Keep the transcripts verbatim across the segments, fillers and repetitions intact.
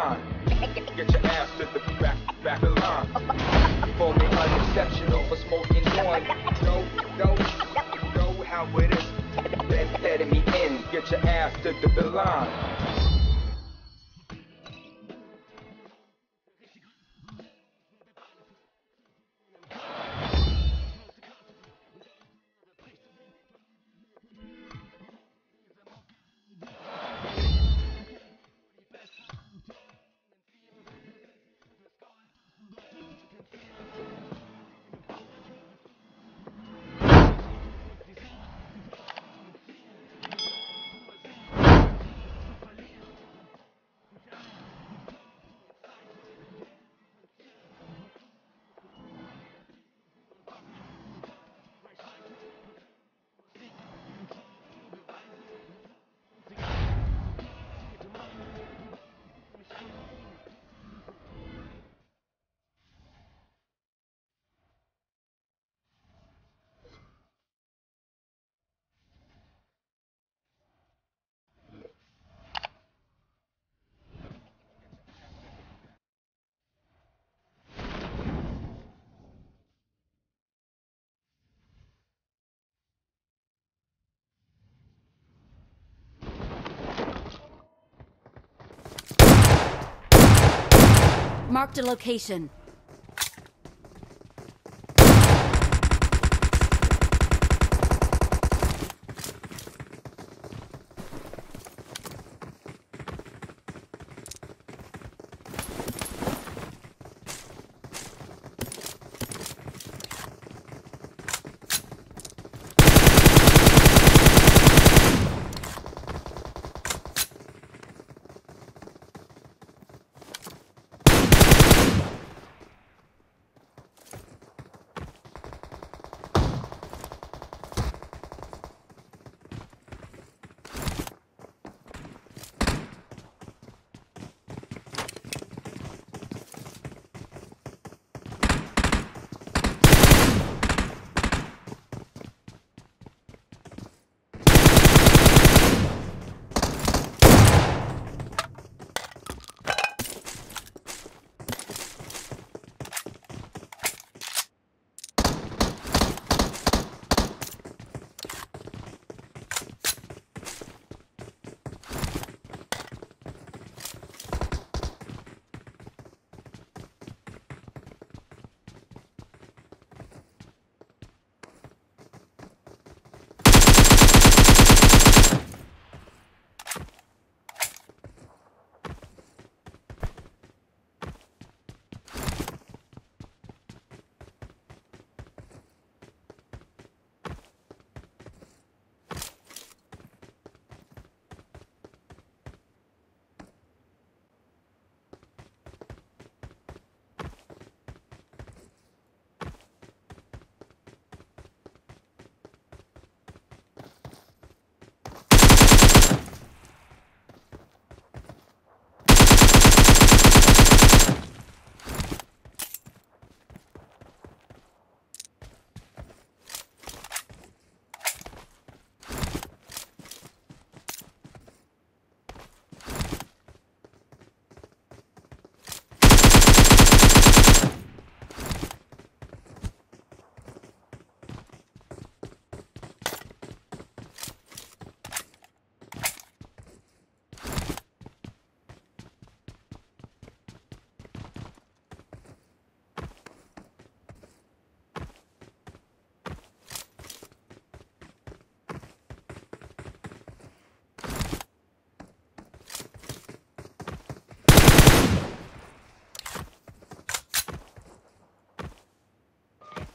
line. Get your ass to the back, back of line. Call me unexceptional for smoking on. No, no, no, how it is. That's heading me in. Get your ass to the line. Marked a location.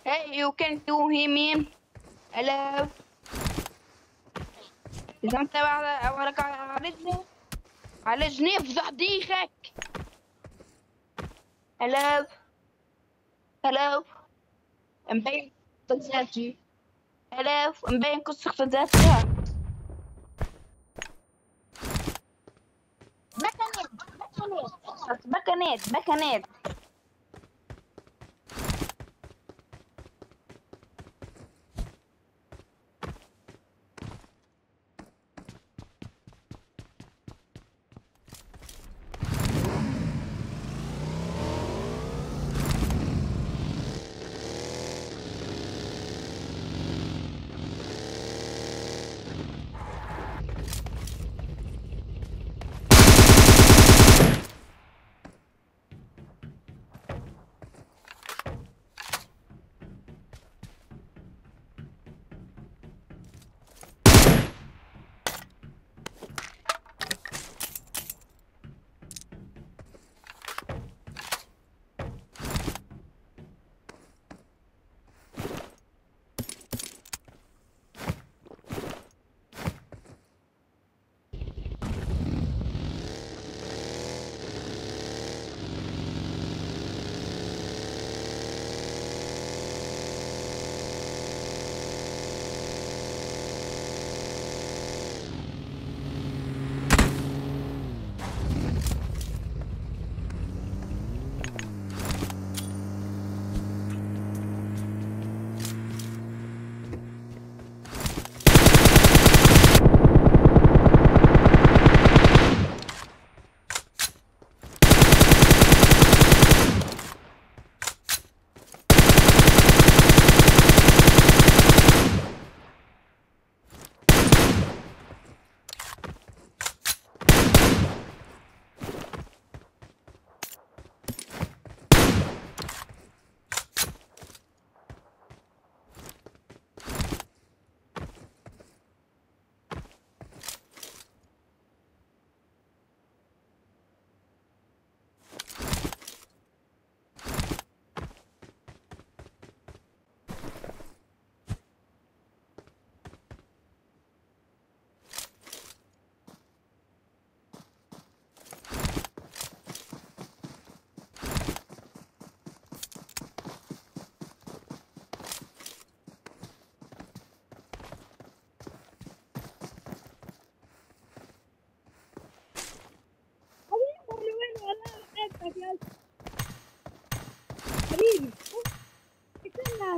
Hey, you can do him in. Hello. إذا أنت وراك عارضني على جنيف زحديخك. Hello. Hello. مبين قصتي. Hello. مبين قصتي. بكنيت بكنيت بكنيت بكنيت.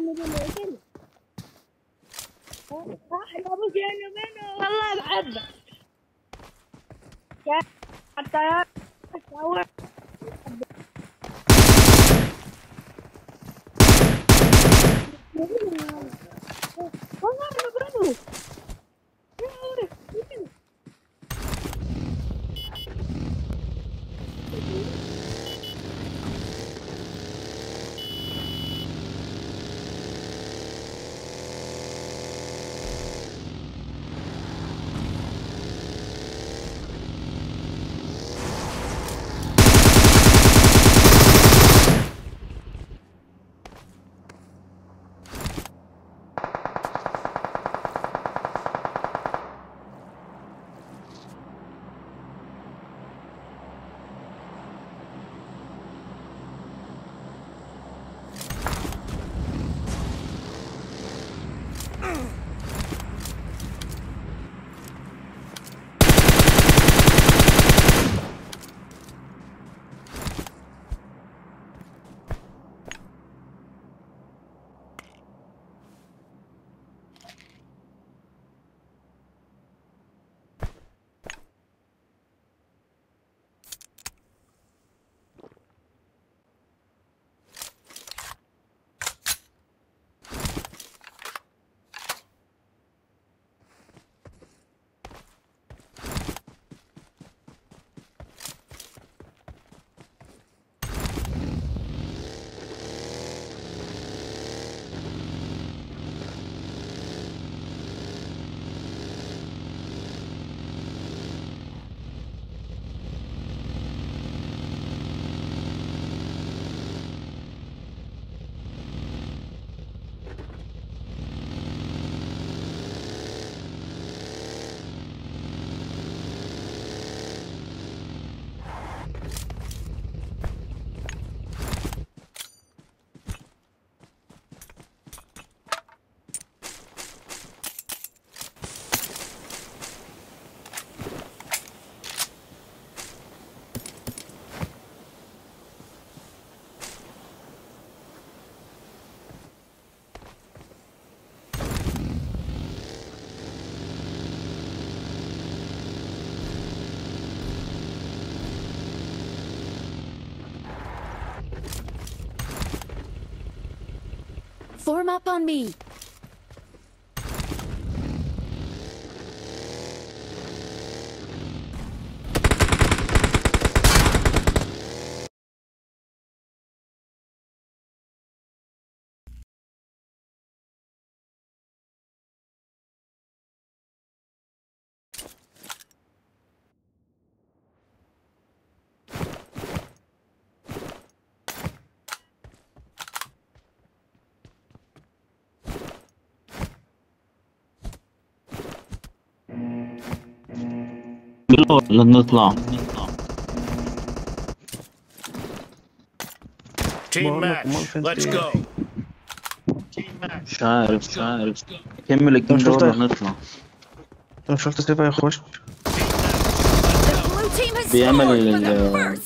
منو منو صاحب ابو زينب منو والله بحبك حتى اول والله منو Form up on me. Lord, نطلع Team match, let's go. مش عارف مش عارف كمل الجيم ده ولا نطلع. انت مش قلت سيف هيخش بيعمل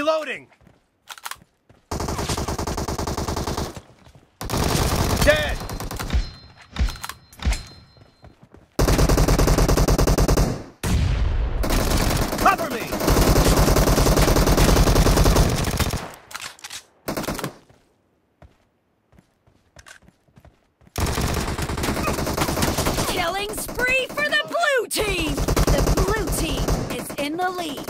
Reloading! Dead! the lead.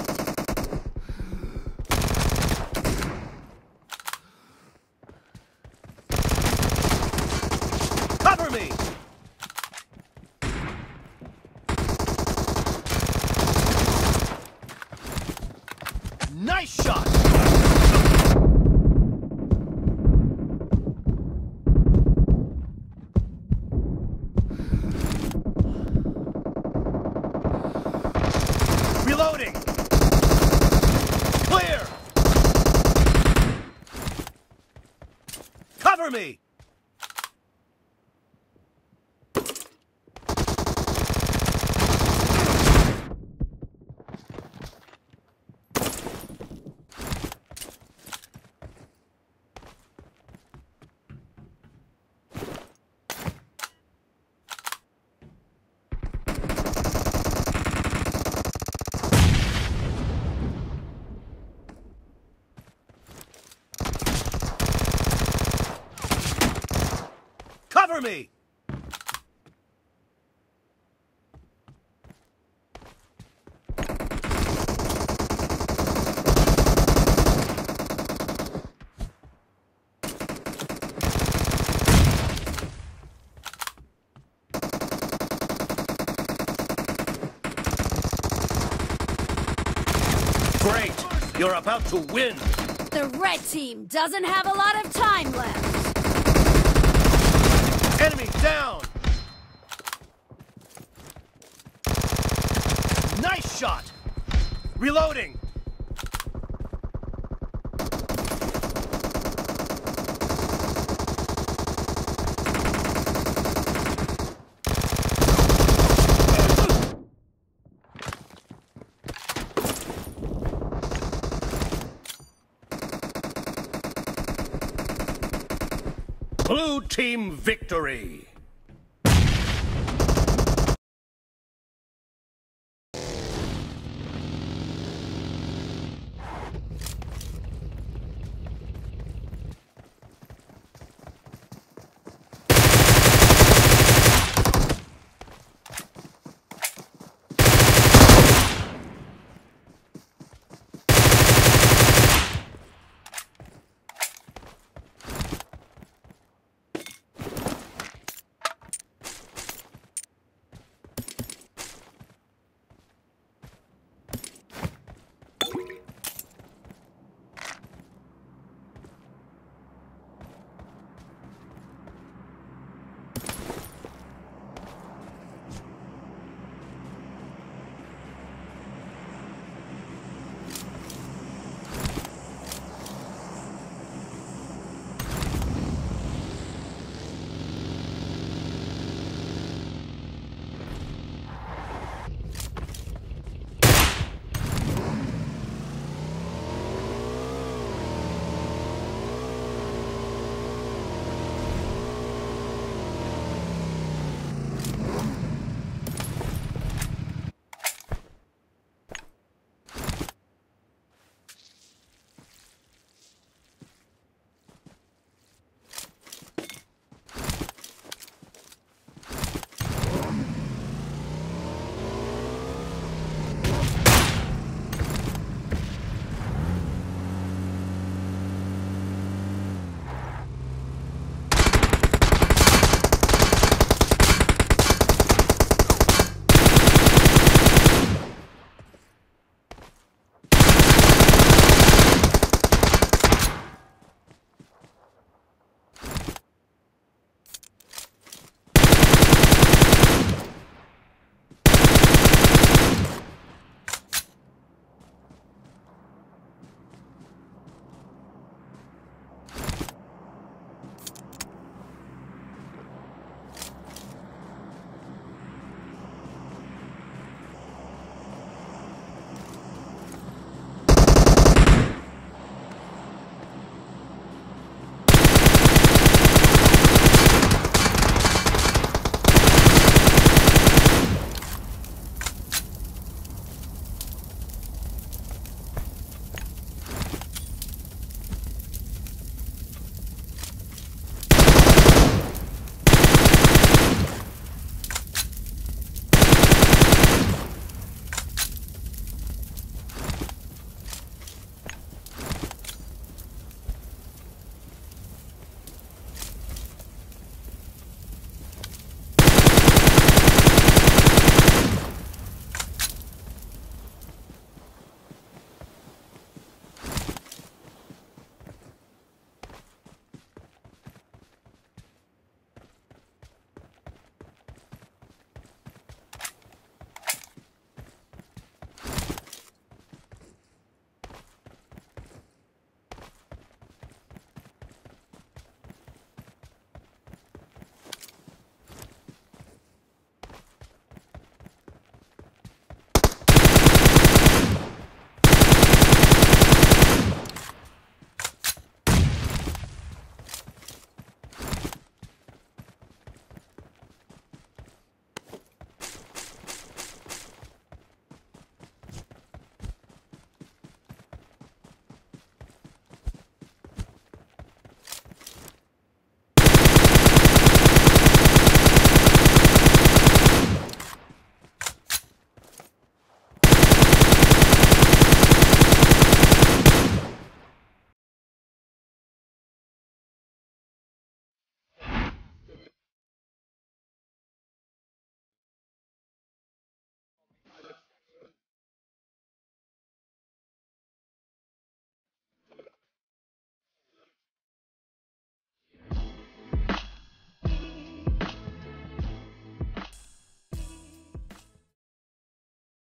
Me. Cover me! Great! You're about to win! The red team doesn't have a lot of time left! Enemy down! Nice shot! Reloading! Blue team victory!